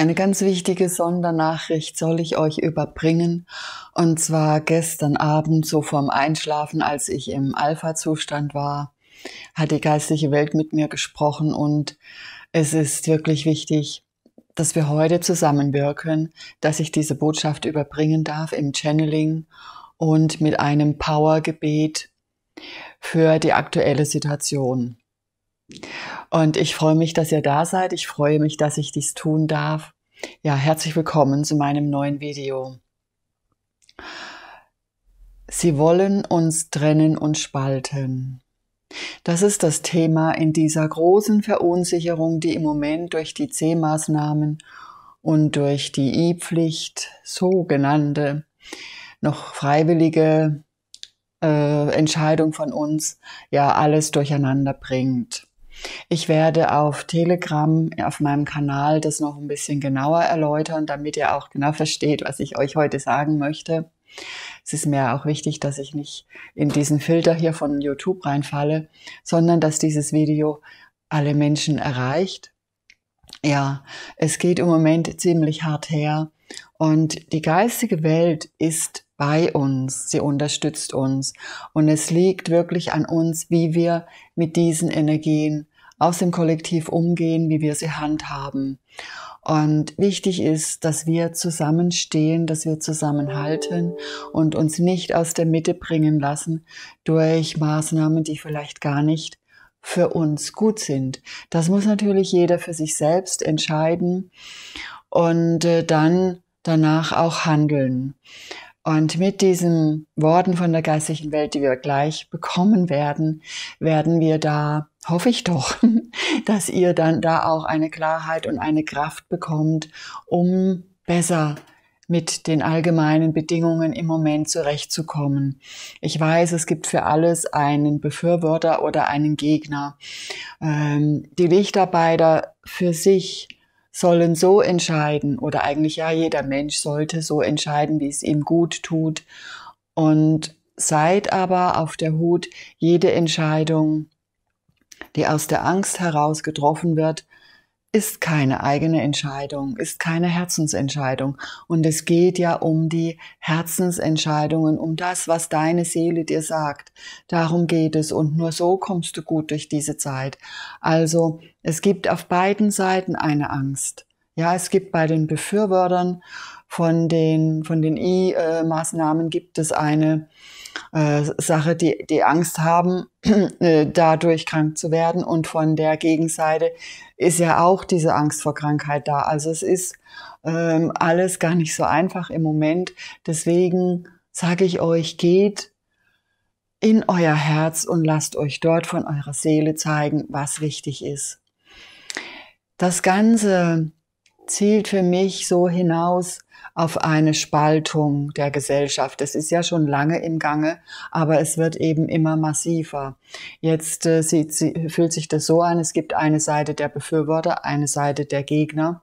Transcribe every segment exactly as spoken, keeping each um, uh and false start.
Eine ganz wichtige Sondernachricht soll ich euch überbringen, und zwar gestern Abend, so vorm Einschlafen, als ich im Alpha-Zustand war, hat die geistliche Welt mit mir gesprochen, und es ist wirklich wichtig, dass wir heute zusammenwirken, dass ich diese Botschaft überbringen darf im Channeling und mit einem Power-Gebet für die aktuelle Situation. Und ich freue mich, dass ihr da seid. Ich freue mich, dass ich dies tun darf. Ja, herzlich willkommen zu meinem neuen Video. Sie wollen uns trennen und spalten. Das ist das Thema in dieser großen Verunsicherung, die im Moment durch die C-Maßnahmen und durch die I-Pflicht, sogenannte, noch freiwillige äh, Entscheidung von uns, ja alles durcheinander bringt. Ich werde auf Telegram, auf meinem Kanal, das noch ein bisschen genauer erläutern, damit ihr auch genau versteht, was ich euch heute sagen möchte. Es ist mir auch wichtig, dass ich nicht in diesen Filter hier von YouTube reinfalle, sondern dass dieses Video alle Menschen erreicht. Ja, es geht im Moment ziemlich hart her, und die geistige Welt ist bei uns, sie unterstützt uns, und es liegt wirklich an uns, wie wir mit diesen Energien aus dem Kollektiv umgehen, wie wir sie handhaben. Und wichtig ist, dass wir zusammenstehen, dass wir zusammenhalten und uns nicht aus der Mitte bringen lassen durch Maßnahmen, die vielleicht gar nicht für uns gut sind. Das muss natürlich jeder für sich selbst entscheiden und dann danach auch handeln. Und mit diesen Worten von der geistigen Welt, die wir gleich bekommen werden, werden wir da, hoffe ich doch, dass ihr dann da auch eine Klarheit und eine Kraft bekommt, um besser mit den allgemeinen Bedingungen im Moment zurechtzukommen. Ich weiß, es gibt für alles einen Befürworter oder einen Gegner. Ähm, die Lichtarbeiter für sich sollen so entscheiden, oder eigentlich ja jeder Mensch sollte so entscheiden, wie es ihm gut tut. Und seid aber auf der Hut, jede Entscheidung, die aus der Angst heraus getroffen wird, ist keine eigene Entscheidung, ist keine Herzensentscheidung. Und es geht ja um die Herzensentscheidungen, um das, was deine Seele dir sagt. Darum geht es, und nur so kommst du gut durch diese Zeit. Also es gibt auf beiden Seiten eine Angst. Ja, es gibt bei den Befürwortern von den, von den I-Maßnahmen gibt es eine äh, Sache, die, die Angst haben, dadurch krank zu werden. Und von der Gegenseite ist ja auch diese Angst vor Krankheit da. Also es ist ähm, alles gar nicht so einfach im Moment. Deswegen sage ich euch, geht in euer Herz und lasst euch dort von eurer Seele zeigen, was wichtig ist. Das Ganze zielt für mich so hinaus auf eine Spaltung der Gesellschaft. Das ist ja schon lange im Gange, aber es wird eben immer massiver. Jetzt äh, sieht, sie, fühlt sich das so an, es gibt eine Seite der Befürworter, eine Seite der Gegner.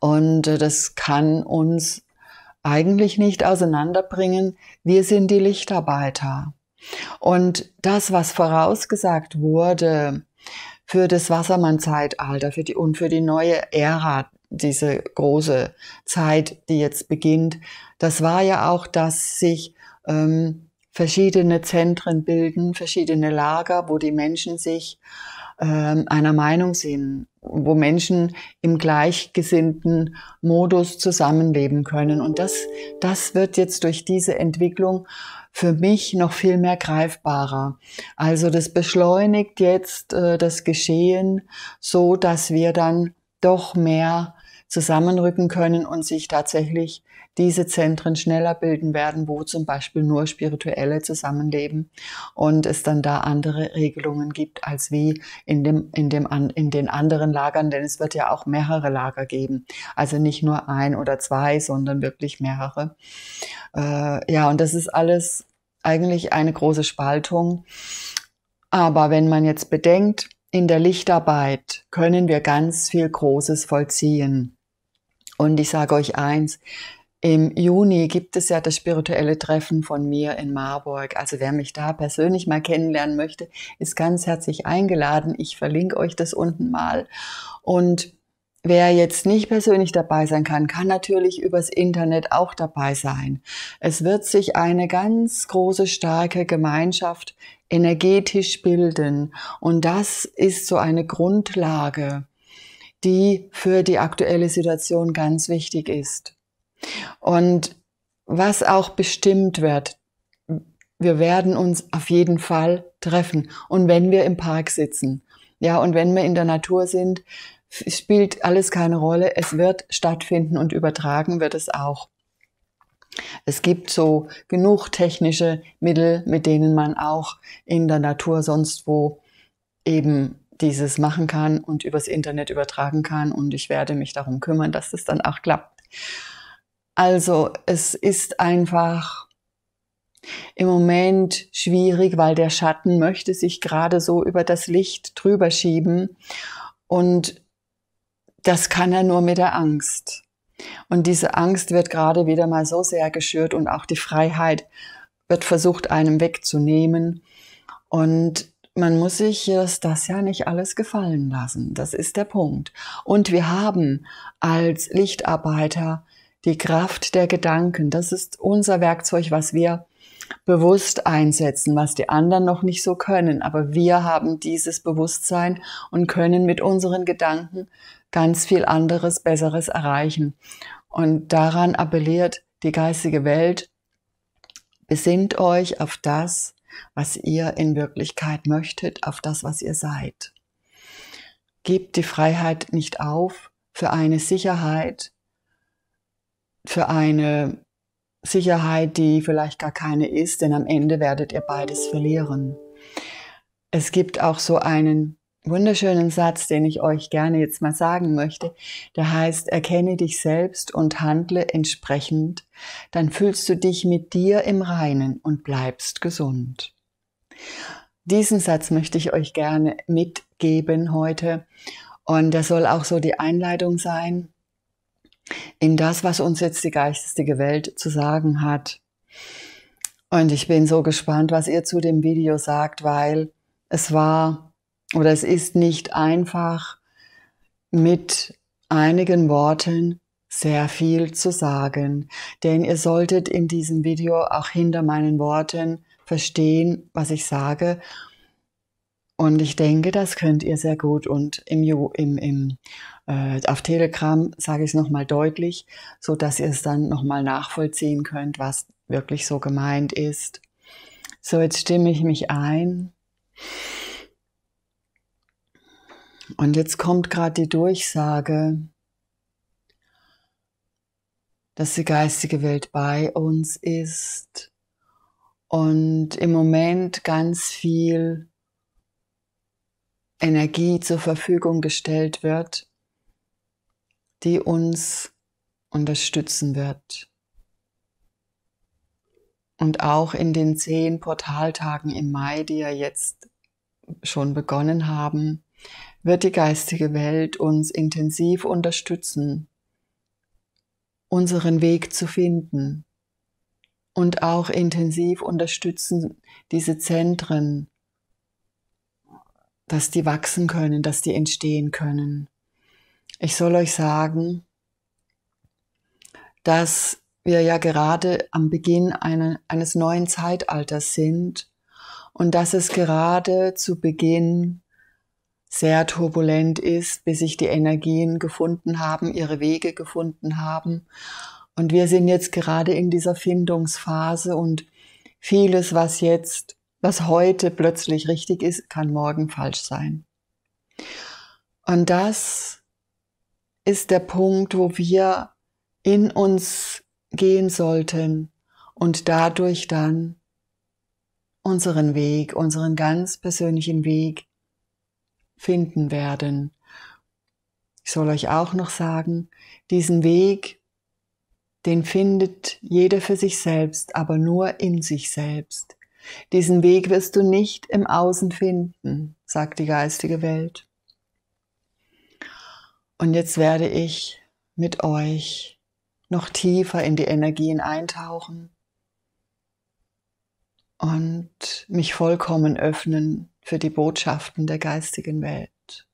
Und äh, das kann uns eigentlich nicht auseinanderbringen. Wir sind die Lichtarbeiter. Und das, was vorausgesagt wurde für das Wassermannzeitalter, für die und für die neue Ära, diese große Zeit, die jetzt beginnt, das war ja auch, dass sich ähm, verschiedene Zentren bilden, verschiedene Lager, wo die Menschen sich ähm, einer Meinung sind, wo Menschen im gleichgesinnten Modus zusammenleben können. Und das, das wird jetzt durch diese Entwicklung für mich noch viel mehr greifbarer. Also das beschleunigt jetzt äh, das Geschehen, so dass wir dann doch mehr zusammenrücken können und sich tatsächlich diese Zentren schneller bilden werden, wo zum Beispiel nur Spirituelle zusammenleben und es dann da andere Regelungen gibt als wie in, dem, in, dem, in den anderen Lagern, denn es wird ja auch mehrere Lager geben. Also nicht nur ein oder zwei, sondern wirklich mehrere. Äh, ja, und das ist alles eigentlich eine große Spaltung. Aber wenn man jetzt bedenkt, in der Lichtarbeit können wir ganz viel Großes vollziehen. Und ich sage euch eins, im Juni gibt es ja das spirituelle Treffen von mir in Marburg. Also wer mich da persönlich mal kennenlernen möchte, ist ganz herzlich eingeladen. Ich verlinke euch das unten mal. Und Wer jetzt nicht persönlich dabei sein kann, kann natürlich übers Internet auch dabei sein. Es wird sich eine ganz große, starke Gemeinschaft energetisch bilden. Und das ist so eine Grundlage, die für die aktuelle Situation ganz wichtig ist. Und was auch bestimmt wird, wir werden uns auf jeden Fall treffen. Und wenn wir im Park sitzen, ja, und wenn wir in der Natur sind, spielt alles keine Rolle. Es wird stattfinden und übertragen wird es auch. Es gibt so genug technische Mittel, mit denen man auch in der Natur sonst wo eben dieses machen kann und übers Internet übertragen kann. Und ich werde mich darum kümmern, dass das dann auch klappt. Also es ist einfach im Moment schwierig, weil der Schatten möchte sich gerade so über das Licht drüber schieben. Und das kann er nur mit der Angst. Und diese Angst wird gerade wieder mal so sehr geschürt und auch die Freiheit wird versucht, einem wegzunehmen. Und man muss sich das, das ja nicht alles gefallen lassen. Das ist der Punkt. Und wir haben als Lichtarbeiter die Kraft der Gedanken. Das ist unser Werkzeug, was wir bewusst einsetzen, was die anderen noch nicht so können. Aber wir haben dieses Bewusstsein und können mit unseren Gedanken ganz viel anderes, Besseres erreichen. Und daran appelliert die geistige Welt, besinnt euch auf das, was ihr in Wirklichkeit möchtet, auf das, was ihr seid. Gebt die Freiheit nicht auf für eine Sicherheit, für eine Sicherheit, die vielleicht gar keine ist, denn am Ende werdet ihr beides verlieren. Es gibt auch so einen wunderschönen Satz, den ich euch gerne jetzt mal sagen möchte. Der heißt, erkenne dich selbst und handle entsprechend, dann fühlst du dich mit dir im Reinen und bleibst gesund. Diesen Satz möchte ich euch gerne mitgeben heute und das soll auch so die Einleitung sein in das, was uns jetzt die geistige Welt zu sagen hat. Und ich bin so gespannt, was ihr zu dem Video sagt, weil es war oder es ist nicht einfach, mit einigen Worten sehr viel zu sagen. Denn ihr solltet in diesem Video auch hinter meinen Worten verstehen, was ich sage. Und ich denke, das könnt ihr sehr gut. Und im, im, im, äh, auf Telegram sage ich es nochmal deutlich, so dass ihr es dann nochmal nachvollziehen könnt, was wirklich so gemeint ist. So, jetzt stimme ich mich ein. Und jetzt kommt gerade die Durchsage, dass die geistige Welt bei uns ist und im Moment ganz viel Energie zur Verfügung gestellt wird, die uns unterstützen wird. Und auch in den zehn Portaltagen im Mai, die ja jetzt schon begonnen haben, wird die geistige Welt uns intensiv unterstützen, unseren Weg zu finden und auch intensiv unterstützen, diese Zentren, dass die wachsen können, dass die entstehen können. Ich soll euch sagen, dass wir ja gerade am Beginn einer, eines neuen Zeitalters sind und dass es gerade zu Beginn sehr turbulent ist, bis sich die Energien gefunden haben, ihre Wege gefunden haben. Und wir sind jetzt gerade in dieser Findungsphase und vieles, was jetzt was heute plötzlich richtig ist, kann morgen falsch sein. Und das ist der Punkt, wo wir in uns gehen sollten und dadurch dann unseren Weg, unseren ganz persönlichen Weg finden werden. Ich soll euch auch noch sagen, diesen Weg, den findet jeder für sich selbst, aber nur in sich selbst. Diesen Weg wirst du nicht im Außen finden, sagt die geistige Welt. Und jetzt werde ich mit euch noch tiefer in die Energien eintauchen und mich vollkommen öffnen für die Botschaften der geistigen Welt.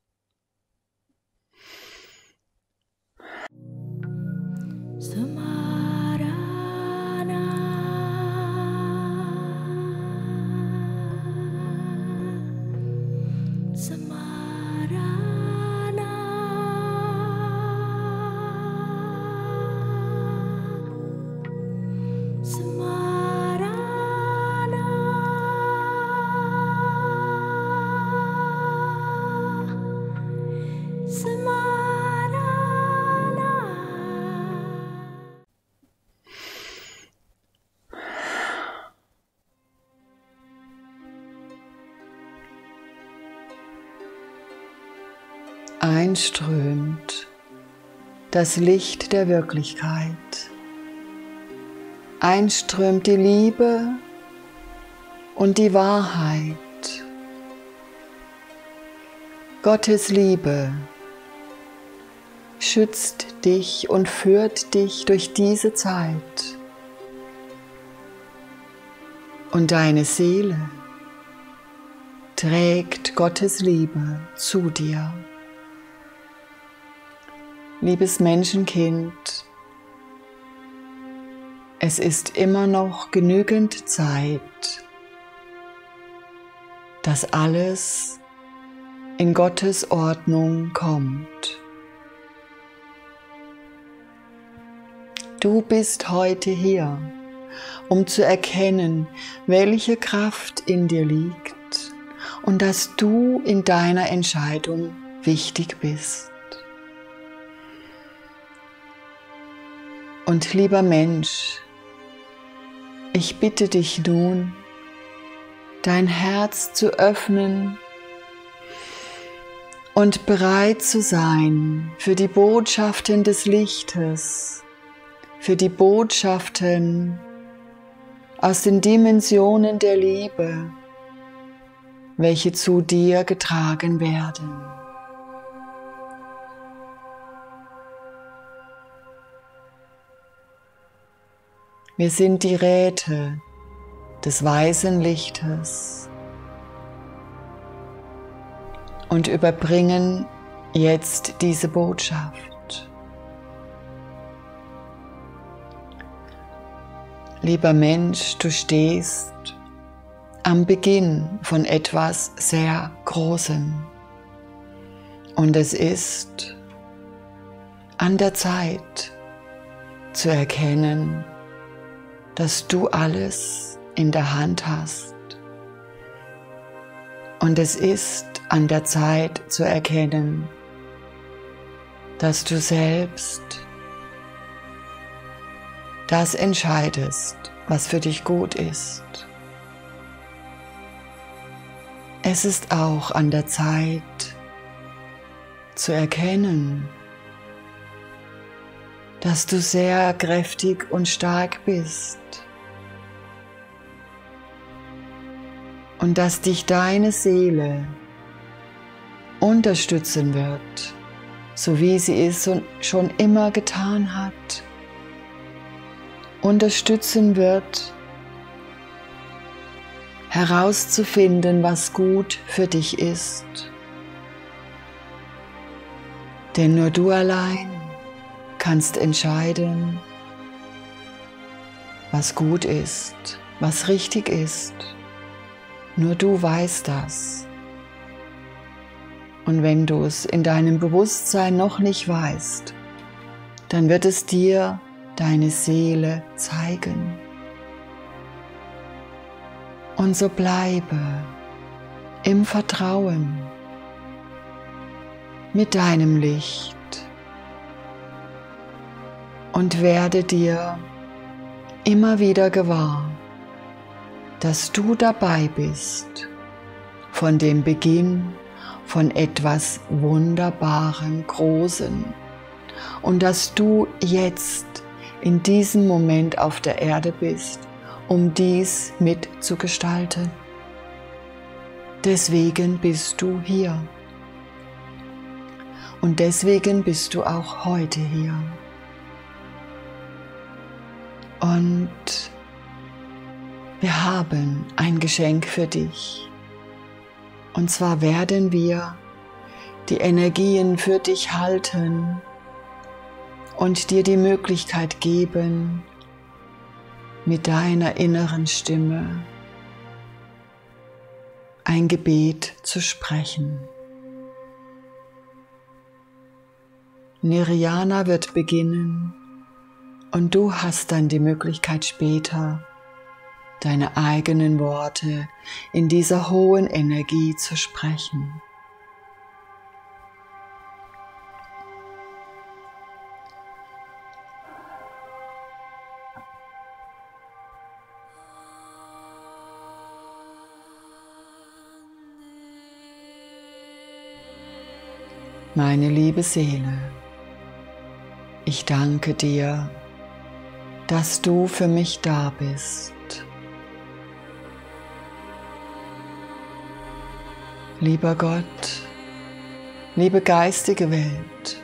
hereinströmt, das Licht der Wirklichkeit. Einströmt die Liebe und die Wahrheit. Gottes Liebe schützt dich und führt dich durch diese Zeit. Und deine Seele trägt Gottes Liebe zu dir. Liebes Menschenkind, es ist immer noch genügend Zeit, dass alles in Gottes Ordnung kommt. Du bist heute hier, um zu erkennen, welche Kraft in dir liegt und dass du in deiner Entscheidung wichtig bist. Und lieber Mensch, ich bitte dich nun, dein Herz zu öffnen und bereit zu sein für die Botschaften des Lichtes, für die Botschaften aus den Dimensionen der Liebe, welche zu dir getragen werden. Wir sind die Räte des weißen Lichtes und überbringen jetzt diese Botschaft. Lieber Mensch, du stehst am Beginn von etwas sehr Großem und es ist an der Zeit zu erkennen, dass du alles in der Hand hast. Und es ist an der Zeit zu erkennen, dass du selbst das entscheidest, was für dich gut ist. Es ist auch an der Zeit zu erkennen, dass du sehr kräftig und stark bist und dass dich deine Seele unterstützen wird, so wie sie es schon immer getan hat, unterstützen wird, herauszufinden, was gut für dich ist. Denn nur du allein kannst entscheiden, was gut ist, was richtig ist. Nur du weißt das. Und wenn du es in deinem Bewusstsein noch nicht weißt, dann wird es dir deine Seele zeigen. Und so bleibe im Vertrauen mit deinem Licht. Und werde dir immer wieder gewahr, dass du dabei bist, von dem Beginn von etwas Wunderbarem, Großem. Und dass du jetzt in diesem Moment auf der Erde bist, um dies mitzugestalten. Deswegen bist du hier. Und deswegen bist du auch heute hier. Und wir haben ein Geschenk für dich. Und zwar werden wir die Energien für dich halten und dir die Möglichkeit geben, mit deiner inneren Stimme ein Gebet zu sprechen. Nirjana wird beginnen. Und du hast dann die Möglichkeit später, deine eigenen Worte in dieser hohen Energie zu sprechen. Meine liebe Seele, ich danke dir, dass du für mich da bist. Lieber Gott, liebe geistige Welt,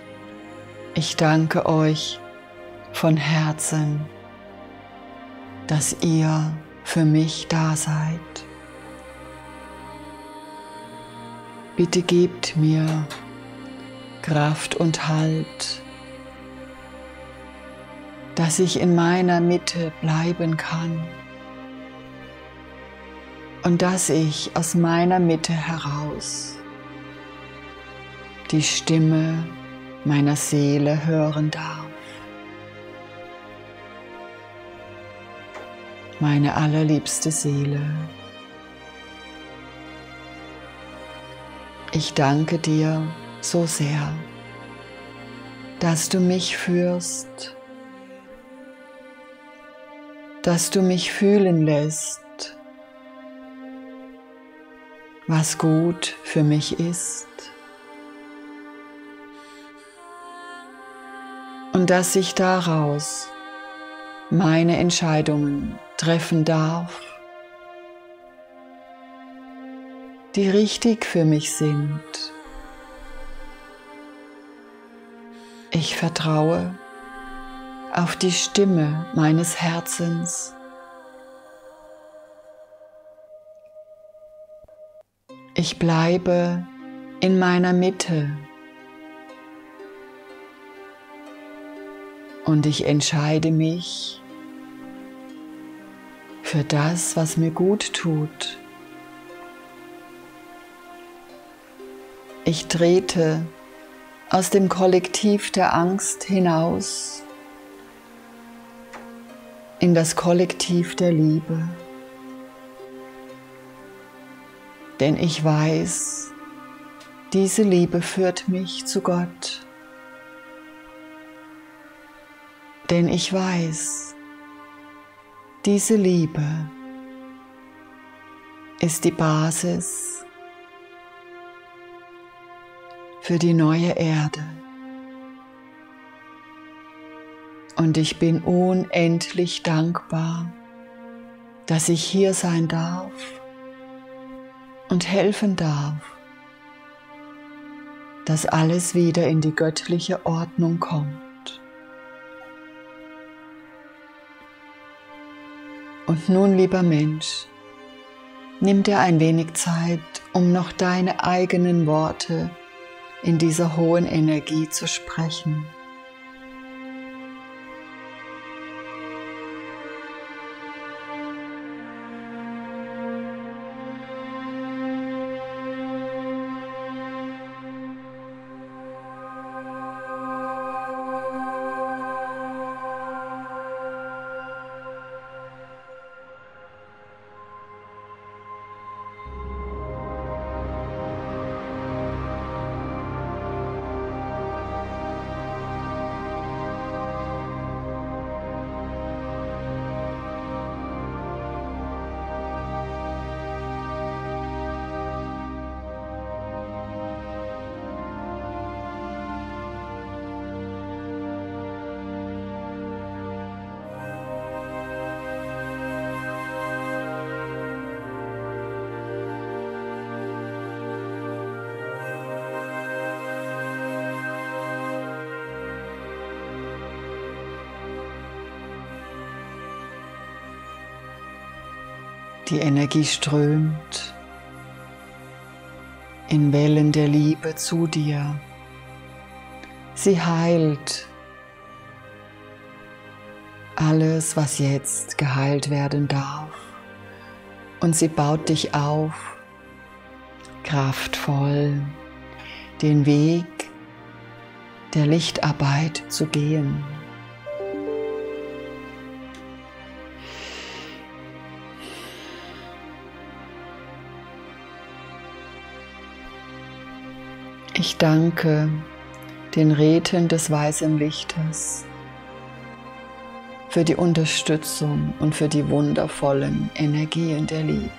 ich danke euch von Herzen, dass ihr für mich da seid. Bitte gebt mir Kraft und Halt, dass ich in meiner Mitte bleiben kann und dass ich aus meiner Mitte heraus die Stimme meiner Seele hören darf. Meine allerliebste Seele, ich danke dir so sehr, dass du mich führst, dass du mich fühlen lässt, was gut für mich ist und dass ich daraus meine Entscheidungen treffen darf, die richtig für mich sind. Ich vertraue auf die Stimme meines Herzens. Ich bleibe in meiner Mitte und ich entscheide mich für das, was mir gut tut. Ich trete aus dem Kollektiv der Angst hinaus in das Kollektiv der Liebe, denn ich weiß, diese Liebe führt mich zu Gott, denn ich weiß, diese Liebe ist die Basis für die neue Erde. Und ich bin unendlich dankbar, dass ich hier sein darf und helfen darf, dass alles wieder in die göttliche Ordnung kommt. Und nun, lieber Mensch, nimm dir ein wenig Zeit, um noch deine eigenen Worte in dieser hohen Energie zu sprechen. Die Energie strömt in Wellen der Liebe zu dir. Sie heilt alles, was jetzt geheilt werden darf. Und sie baut dich auf, kraftvoll den Weg der Lichtarbeit zu gehen. Ich danke den Räten des Weißen Lichtes für die Unterstützung und für die wundervollen Energien der Liebe,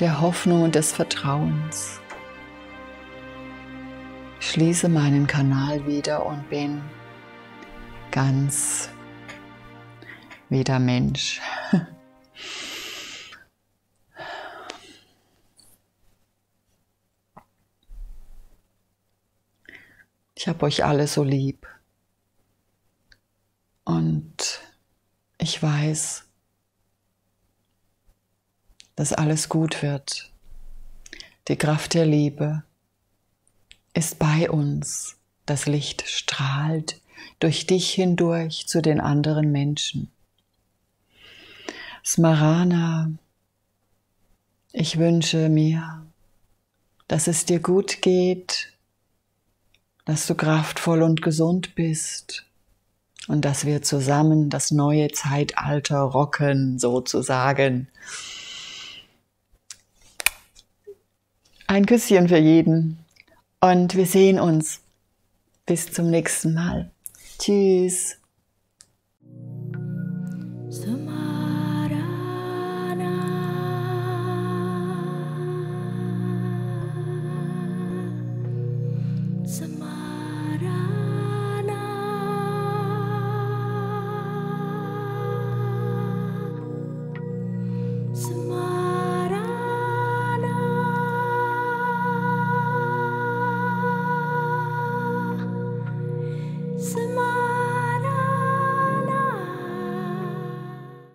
der Hoffnung und des Vertrauens. Ich schließe meinen Kanal wieder und bin ganz wieder Mensch. Ich habe euch alle so lieb und ich weiß, dass alles gut wird. Die Kraft der Liebe ist bei uns. Das Licht strahlt durch dich hindurch zu den anderen Menschen. Smarana, ich wünsche mir, dass es dir gut geht, dass du kraftvoll und gesund bist und dass wir zusammen das neue Zeitalter rocken, sozusagen. Ein Küsschen für jeden und wir sehen uns. Bis zum nächsten Mal. Tschüss.